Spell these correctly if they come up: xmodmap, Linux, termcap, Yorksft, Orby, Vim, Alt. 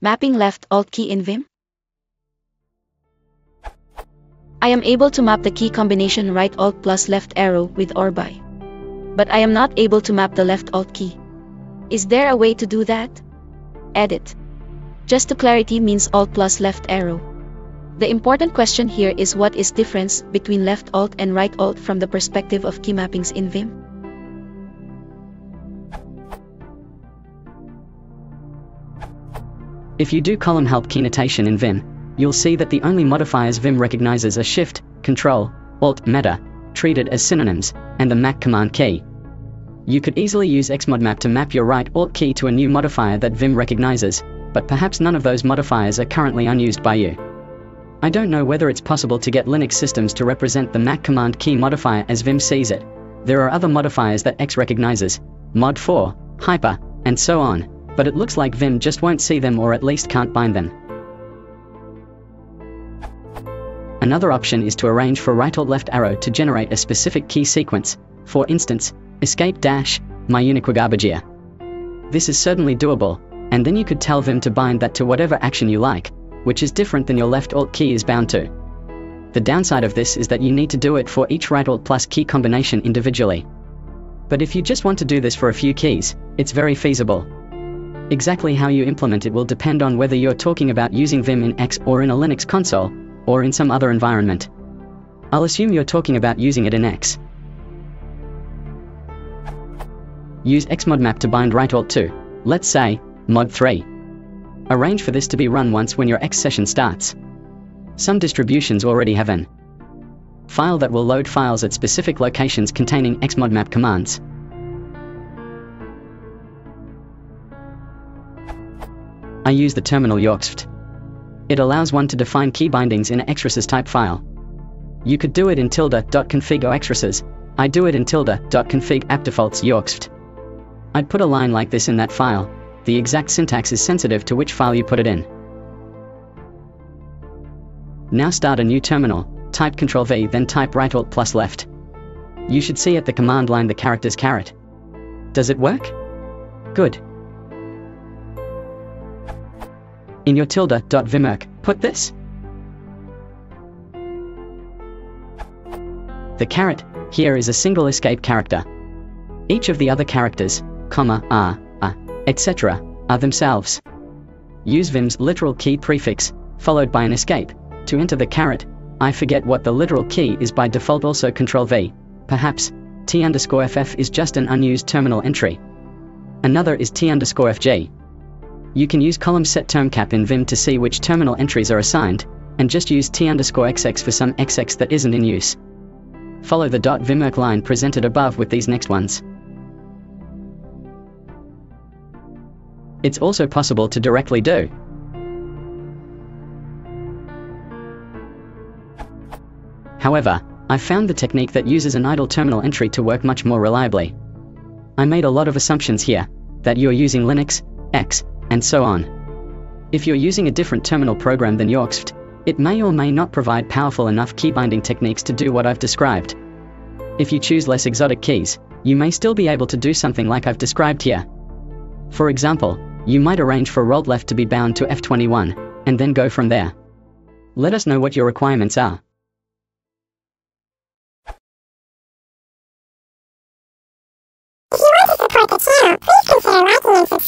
Mapping left alt key in Vim. I am able to map the key combination right alt plus left arrow with Orby. But I am not able to map the left alt key. Is there a way to do that? Edit. Just to clarity means alt plus left arrow. The important question here is what is difference between left alt and right alt from the perspective of key mappings in Vim. If you do column help key notation in Vim, you'll see that the only modifiers Vim recognizes are Shift, Control, Alt, Meta, treated as synonyms, and the Mac command key. You could easily use xmodmap to map your right Alt key to a new modifier that Vim recognizes, but perhaps none of those modifiers are currently unused by you. I don't know whether it's possible to get Linux systems to represent the Mac command key modifier as Vim sees it. There are other modifiers that X recognizes, mod 4, hyper, and so on, but it looks like Vim just won't see them or at least can't bind them. Another option is to arrange for right alt left arrow to generate a specific key sequence, for instance, escape dash, my unique garbagea. This is certainly doable, and then you could tell Vim to bind that to whatever action you like, which is different than your left alt key is bound to. The downside of this is that you need to do it for each right alt plus key combination individually. But if you just want to do this for a few keys, it's very feasible. Exactly how you implement it will depend on whether you're talking about using Vim in X or in a Linux console, or in some other environment. I'll assume you're talking about using it in X. Use xmodmap to bind right alt to, let's say, mod 3. Arrange for this to be run once when your X session starts. Some distributions already have an file that will load files at specific locations containing xmodmap commands. I use the terminal Yorksft. It allows one to define key bindings in a xreces type file. You could do it in tilde.config or xreces. I do it in tilde.config app defaults Yorksft. I'd put a line like this in that file. The exact syntax is sensitive to which file you put it in. Now start a new terminal, type Ctrl V then type right alt plus left. You should see at the command line the characters caret. Does it work? Good. In your tilde.vimerc, put this. The caret here is a single escape character. Each of the other characters, comma, a, etc., are themselves. Use Vim's literal key prefix, followed by an escape, to enter the caret. I forget what the literal key is by default, also Ctrl V. Perhaps t_ff is just an unused terminal entry. Another is t_fg. You can use column set termcap in Vim to see which terminal entries are assigned, and just use t_xx for some xx that isn't in use. Follow the .vimerc line presented above with these next ones. It's also possible to directly do . However, I found the technique that uses an idle terminal entry to work much more reliably. I made a lot of assumptions here, that you're using Linux, X, and so on. If you're using a different terminal program than Yorksft, it may or may not provide powerful enough key binding techniques to do what I've described. If you choose less exotic keys, you may still be able to do something like I've described here. For example, you might arrange for rolled left to be bound to F21, and then go from there. Let us know what your requirements are. If you want to support the channel, please consider liking and subscribing.